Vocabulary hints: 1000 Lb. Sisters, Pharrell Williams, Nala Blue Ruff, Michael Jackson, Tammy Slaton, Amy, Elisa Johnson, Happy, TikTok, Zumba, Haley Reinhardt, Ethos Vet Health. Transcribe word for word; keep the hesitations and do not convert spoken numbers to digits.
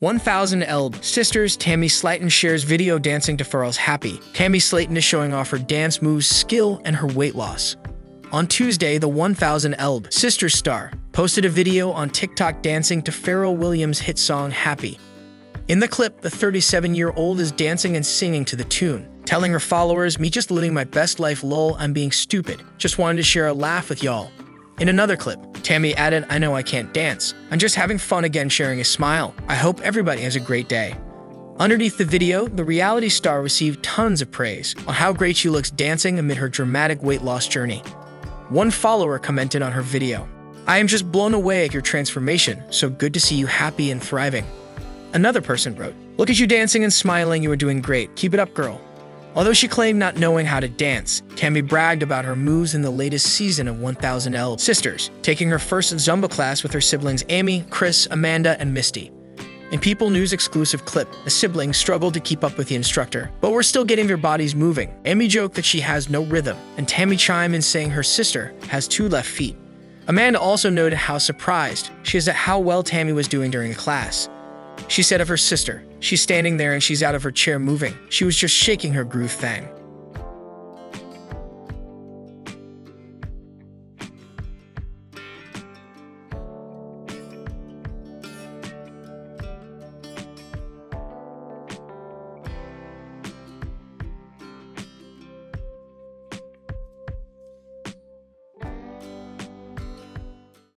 one thousand L B Sisters Tammy Slaton shares video dancing to Pharrell's Happy. Tammy Slaton is showing off her dance moves, skill, and her weight loss. On Tuesday, the one thousand L B Sisters star posted a video on TikTok dancing to Pharrell Williams' hit song Happy. In the clip, the thirty-seven-year-old is dancing and singing to the tune, telling her followers, "Me just living my best life, lol, I'm being stupid. Just wanted to share a laugh with y'all." In another clip, Tammy added, "I know I can't dance. I'm just having fun again, sharing a smile. I hope everybody has a great day." Underneath the video, the reality star received tons of praise on how great she looks dancing amid her dramatic weight loss journey. One follower commented on her video, "I am just blown away at your transformation. So good to see you happy and thriving." Another person wrote, "Look at you dancing and smiling. You are doing great. Keep it up, girl." Although she claimed not knowing how to dance, Tammy bragged about her moves in the latest season of one thousand L B Sisters, taking her first Zumba class with her siblings Amy, Chris, Amanda, and Misty. In People News exclusive clip, the siblings struggled to keep up with the instructor, "But we're still getting their bodies moving." Amy joked that she has no rhythm, and Tammy chimed in saying her sister has two left feet. Amanda also noted how surprised she is at how well Tammy was doing during the class. She said of her sister, "She's standing there and she's out of her chair moving. She was just shaking her groove thing."